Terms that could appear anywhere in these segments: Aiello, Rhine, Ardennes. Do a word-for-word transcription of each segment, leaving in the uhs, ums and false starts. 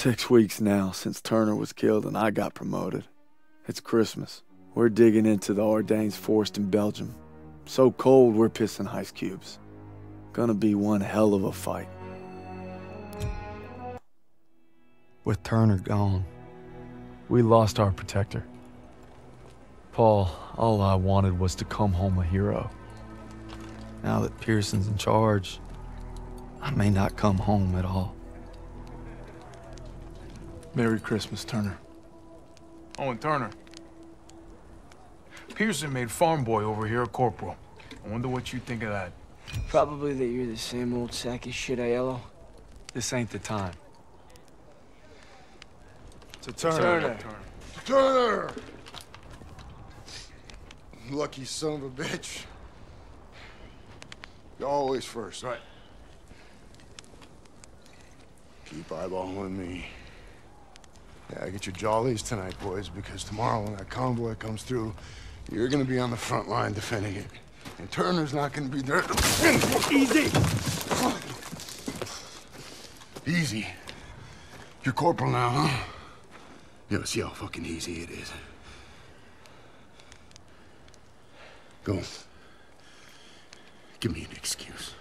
Six weeks now since Turner was killed and I got promoted. It's Christmas. We're digging into the Ardennes forest in Belgium. So cold we're pissing ice cubes. Gonna be one hell of a fight. With Turner gone, we lost our protector. Paul, all I wanted was to come home a hero. Now that Pearson's in charge, I may not come home at all. Merry Christmas, Turner. Oh, and Turner. Pearson made farm boy over here a corporal. I wonder what you think of that. Probably that you're the same old sack of shit, Aiello. This ain't the time. To Turner. Turner. Turner! Lucky son of a bitch. You're always first, right? Keep eyeballing me. Yeah, get your jollies tonight, boys, because tomorrow when that convoy comes through, you're gonna be on the front line defending it. And Turner's not gonna be there. Easy! Easy. You're corporal now, huh? You know, see how fucking easy it is. Go. Give me an excuse.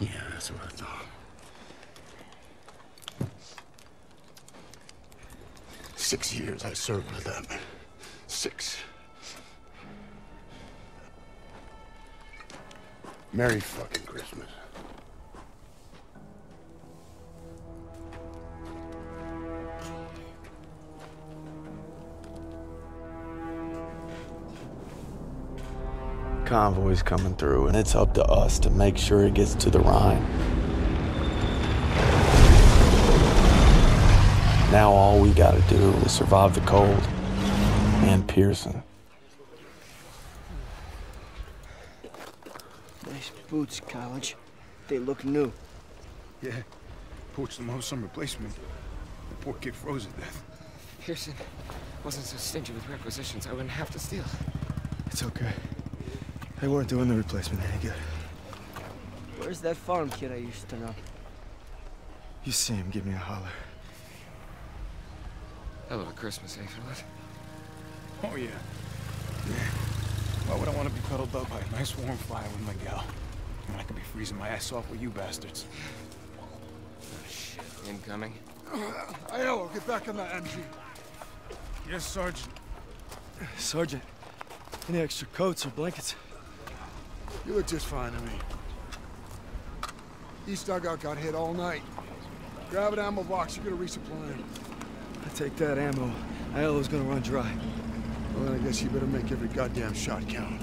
Yeah, that's what I thought. Six years I served with them. Six. Merry fucking Christmas. Convoy's coming through, and it's up to us to make sure it gets to the Rhine. Now all we gotta do is survive the cold and Pearson. Nice boots, College. They look new. Yeah. Poached them off some replacement. The poor kid froze to death. Pearson wasn't so stingy with requisitions, I wouldn't have to steal. It's okay. They weren't doing the replacement any good. Where's that farm kid I used to know? You see him, give me a holler. Hell of a Christmas, eh, Philip? Oh, yeah. Yeah. Why would I want to be cuddled up by a nice warm fire with my gal? I mean, I could be freezing my ass off with you bastards. Oh, shit. Incoming. Aiello, get back on that M G. Yes, Sergeant. Sergeant, any extra coats or blankets? You look just fine to me. East dugout got hit all night. Grab an ammo box, you're gonna resupply him. Take that ammo. Aiello's gonna run dry. Well, then I guess you better make every goddamn shot count.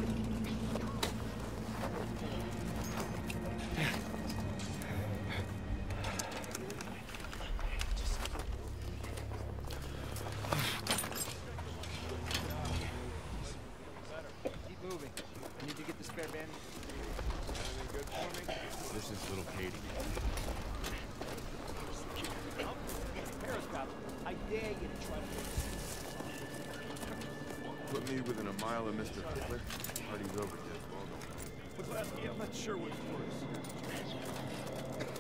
Keep moving. I need to get the spare bandage. Everything good for me? This is little Katie. Put me within a mile of Mister Cliff. Party's over, Dick. I'm not sure what's worse. What are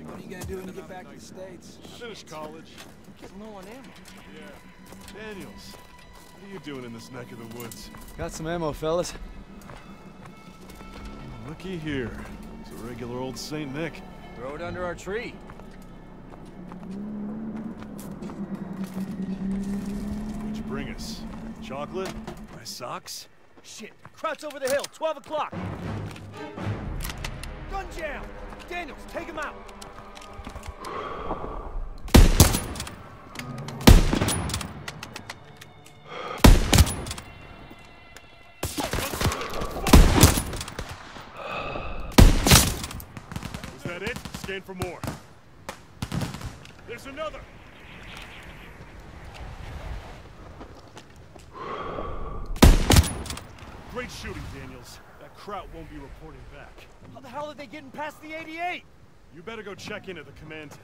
you gonna do when you get back to the States? Finish college. I'm getting low on ammo. Yeah. Daniels, what are you doing in this neck of the woods? Got some ammo, fellas. Looky here. It's a regular old Saint Nick. Throw it under our tree. What'd you bring us? Chocolate? My socks? Shit. Kraut's over the hill. twelve o'clock. Gun jam! Daniels, take him out! Is that it? Scan for more. There's another! Great shooting, Daniels. That Kraut won't be reporting back. How the hell are they getting past the eighty-eight? You better go check in at the command tent.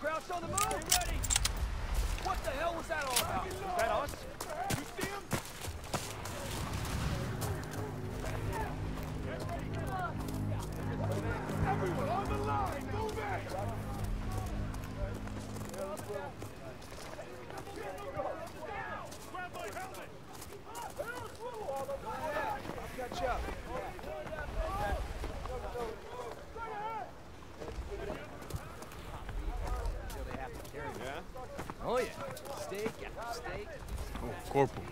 Crouched on the move. Ready. What the hell was that all about? Is that us? You see him? Everyone on the line. Move it. Grab my helmet. I've got you up. Oh yeah, steak after steak. Oh, Corporal,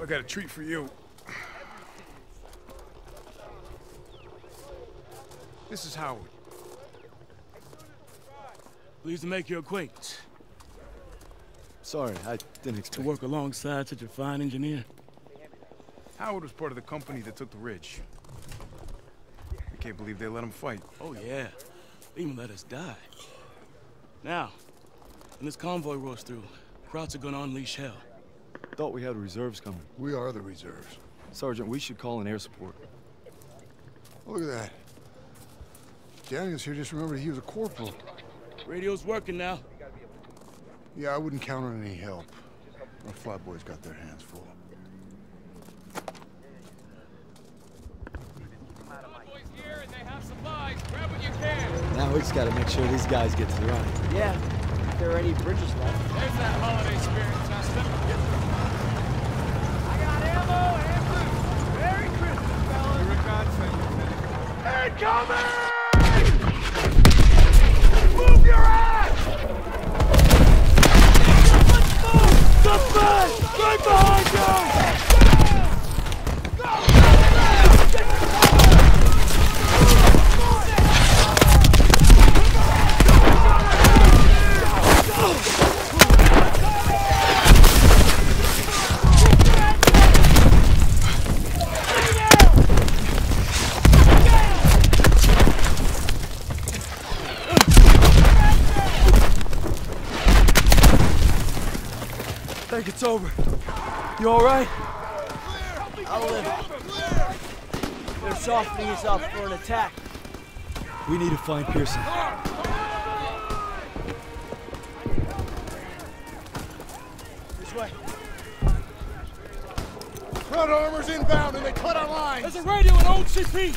I got a treat for you. This is Howard. Pleased to make your acquaintance. Sorry, I didn't expect to work alongside such a fine engineer. Howard was part of the company that took the ridge. I can't believe they let him fight. Oh yeah, they even let us die. Now. When this convoy rolls through, Krauts are gonna unleash hell. Thought we had reserves coming. We are the reserves. Sergeant, we should call in air support. Look at that. Daniels here just remembered he was a corporal. Radio's working now. Yeah, I wouldn't count on any help. Our flyboys got their hands full. Here and they have supplies. Grab what you can. Now we just gotta make sure these guys get to the Rhine. Yeah. If there are any bridges left. There's that holiday spirit, Justin. I got ammo and boots. Merry Christmas, fellas. You're a godsend, Lieutenant. Incoming! Move your ass! Let's move! The bed! Right behind you! Go! Go! Go! Go! Go! I think it's over. You all right? I'll live. They're softening us up for an attack. We need to find Pearson. This way. Front armor's inbound and they cut our line. There's a radio and old C P.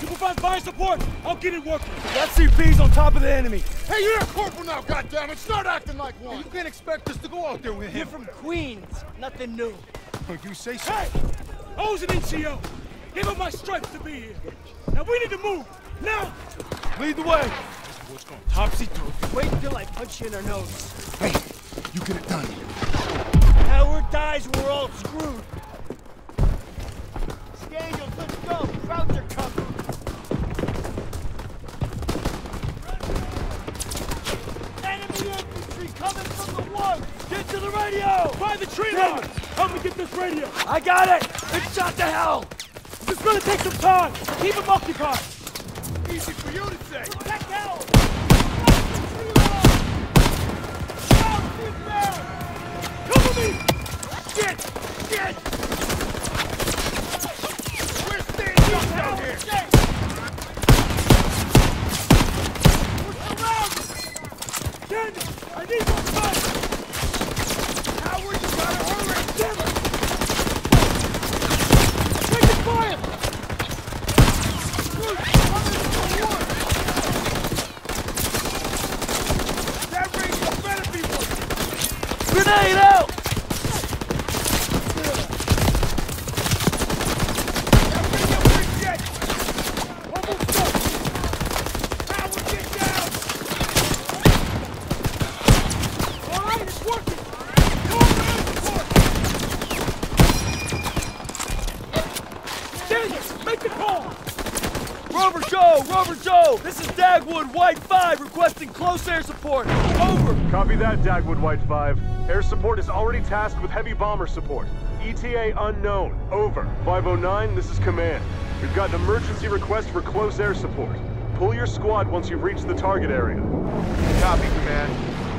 You provide fire support. I'll get it working. That C P's on top of the enemy. Hey, you're a corporal now, goddammit! Start acting like one! You can't expect us to go out there with him! You're from Queens! Nothing new! Oh, you say so? Hey! I was an N C O! Give up my stripes to be here! Now we need to move! Now! Lead the way! This boy's going topsy-turvy. Wait until I punch you in our nose. Hey! You get it done! Howard dies, we're all screwed! Daniels, let's go! Crowds are coming! Coming from the woods! Get to the radio! By the tree line! Help me get this radio! I got it! It's shot to hell! It's gonna take some time! Keep him occupied! Easy for you to say! Protect hell! Come with me! Shit! Shit! We're standing up down here! Shit. I need more time! Howard, you gotta hurry! Damn it! Take the fire! Dude, I'm in the war! That radio better be working! Grenade out! That radio better get! Almost done! Howard, get down! Rover Joe! Rover Joe! This is Dagwood White five requesting close air support. Over! Copy that, Dagwood White five. Air support is already tasked with heavy bomber support. E T A unknown. Over. five oh nine, this is command. We've got an emergency request for close air support. Pull your squad once you've reached the target area. Copy, command.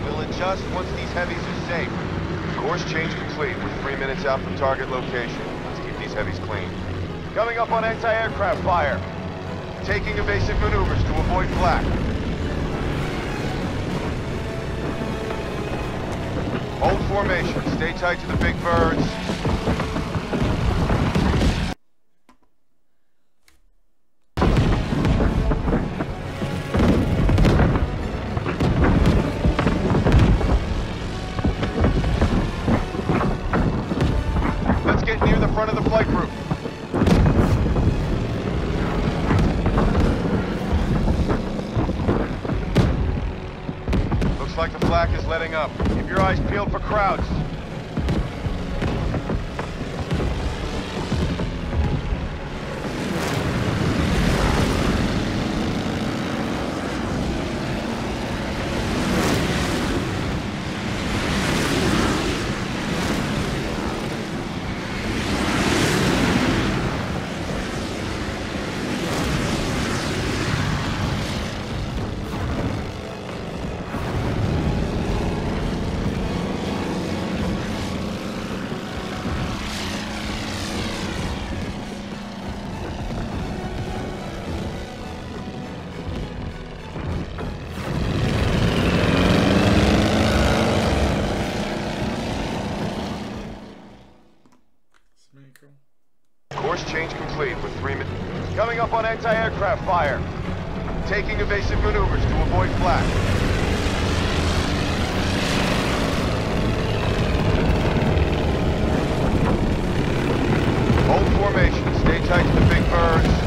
We'll adjust once these heavies are safe. Course change complete. We're three minutes out from target location. Let's keep these heavies clean. Coming up on anti-aircraft fire. taking evasive maneuvers to avoid flak. Hold formation. Stay tight to the big birds. Up. Keep your eyes peeled for crowds. Anti-aircraft fire. Taking evasive maneuvers to avoid flak. Hold formation. Stay tight to the big birds.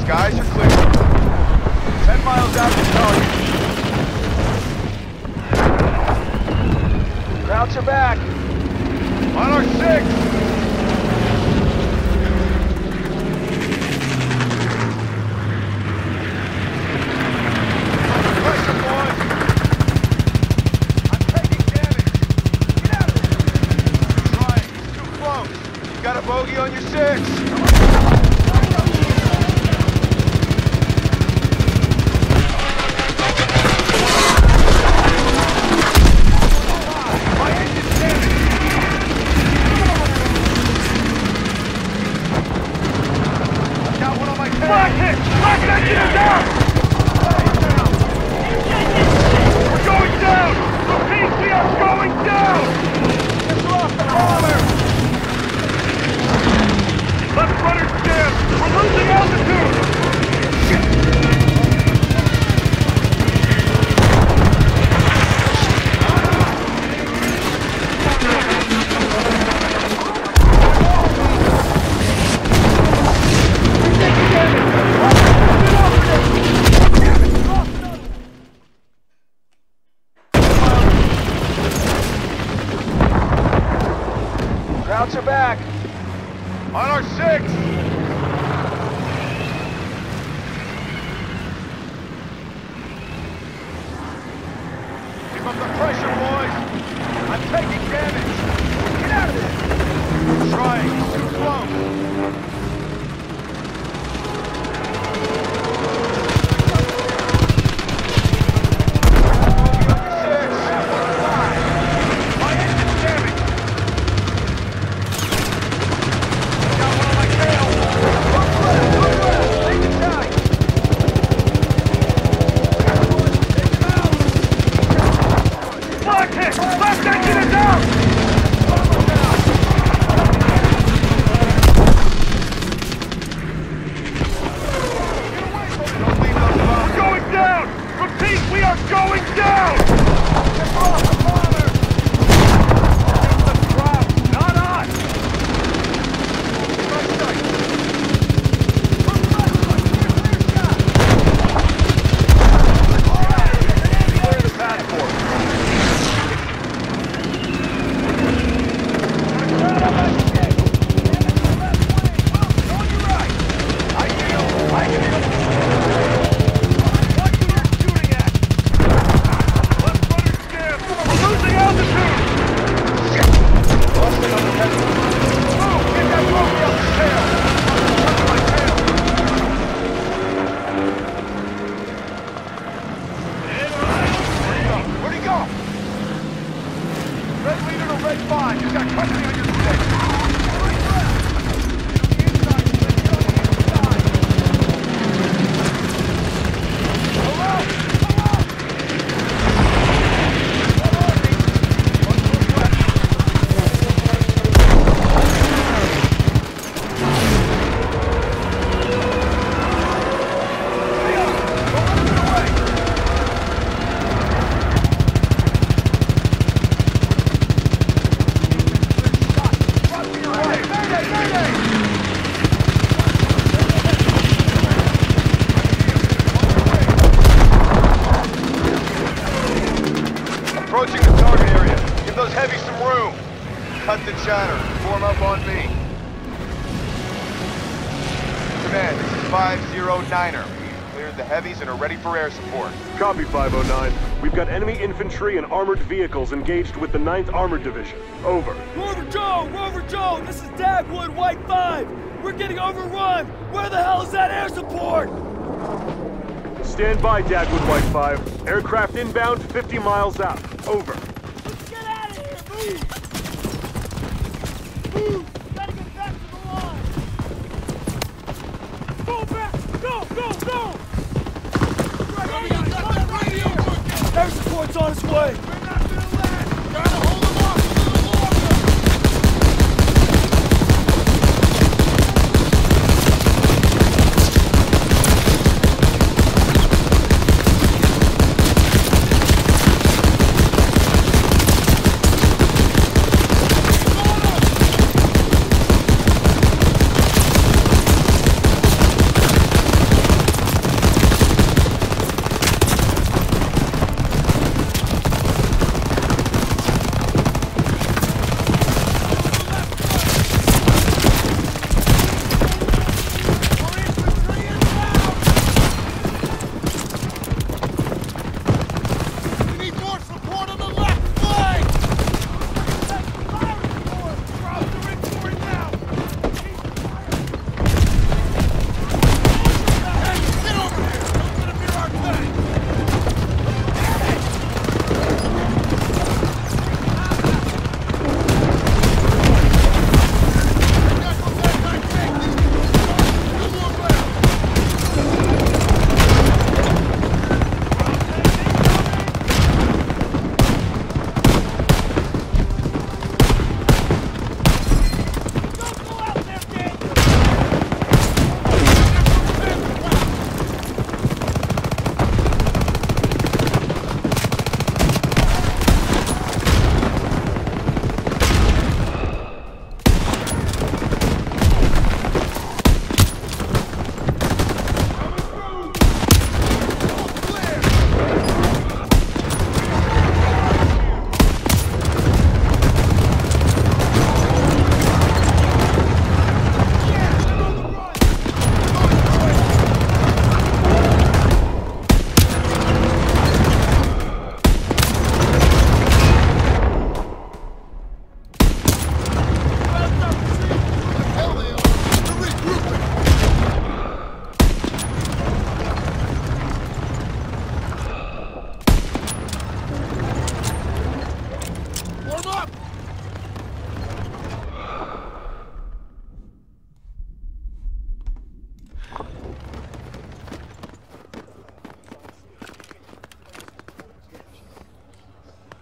Skies are clear. miles out of target. Routes are back. On our six. Infantry and armored vehicles engaged with the ninth Armored Division. Over. Rover Joe! Rover Joe! This is Dagwood, White five! We're getting overrun! Where the hell is that air support? Stand by, Dagwood, White five. Aircraft inbound, fifty miles out. Over. Let's get out of here! Move! Move! Gotta get back to the line! Go back! Go! Go! Go! Air support's on its way! We're not gonna land! Gotta hold them off a little longer!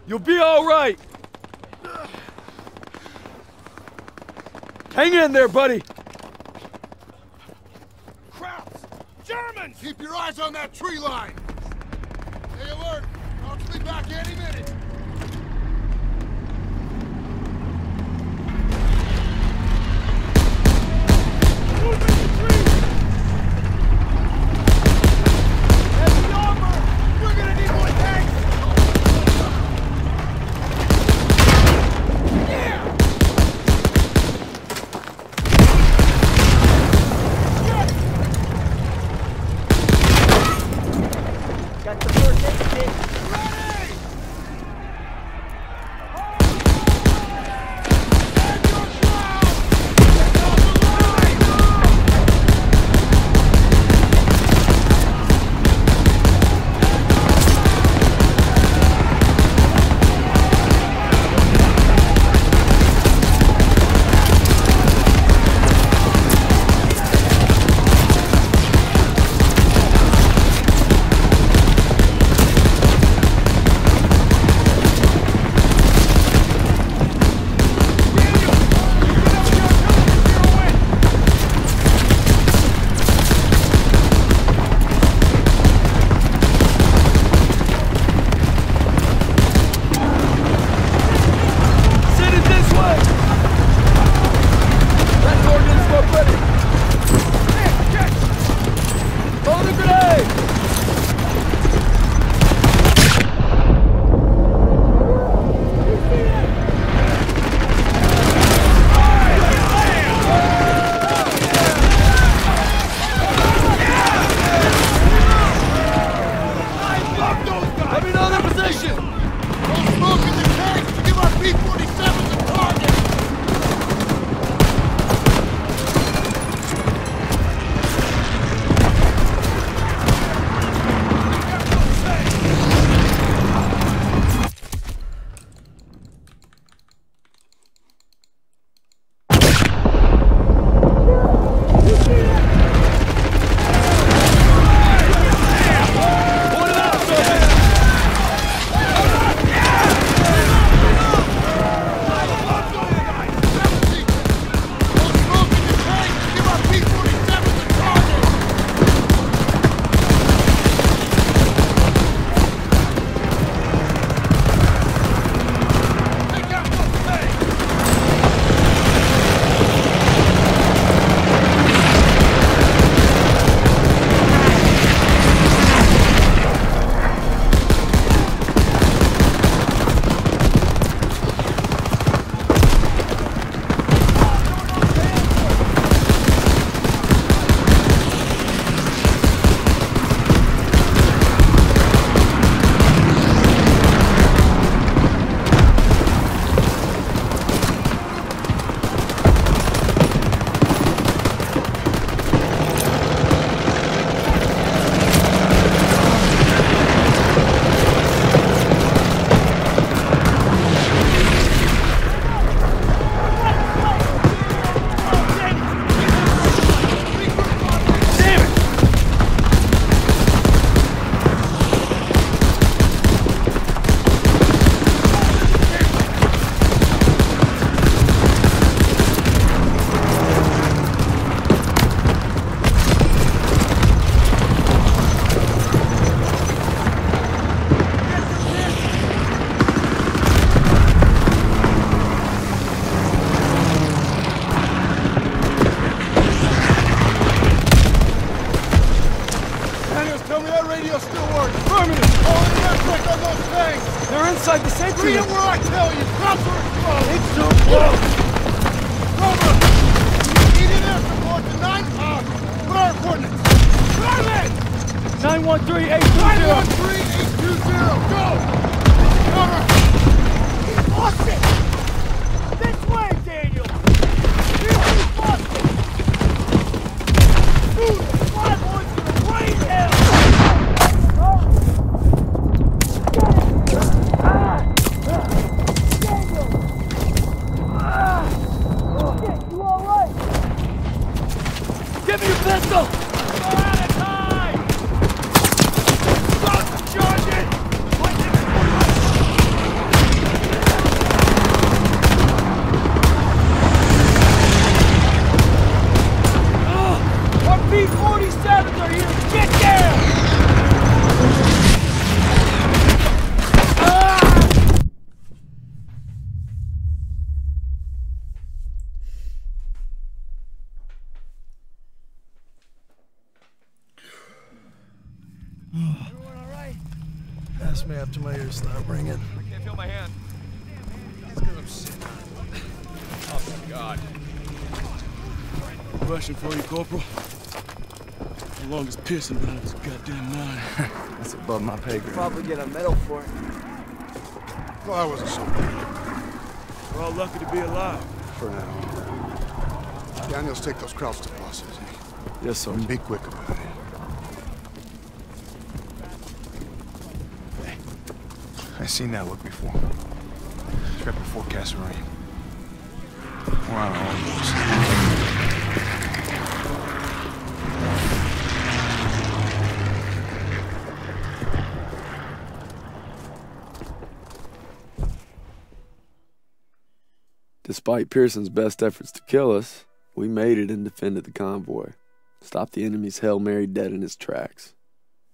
You'll be all right. Hang in there, buddy. Krauts! Germans! Keep your eyes on that tree line. Stay alert. I'll be back any minute. asked me up to my ears, stop ringing. I can't feel my hand. It's because I'm sitting on it. Oh, my God. Rushing for you, Corporal. The longest piercing round this goddamn mine. That's above my pay grade. Probably get a medal for it. Well, I wasn't so bad. We're all lucky to be alive. For now. Daniels, take those crowds to bosses. Yes, sir. And be quick about it. I've seen that look before. It's right before Castle Rhine. We're on our own horse. Despite Pearson's best efforts to kill us, we made it and defended the convoy. Stopped the enemy's Hail Mary dead in his tracks.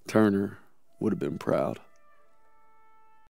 Turner would have been proud.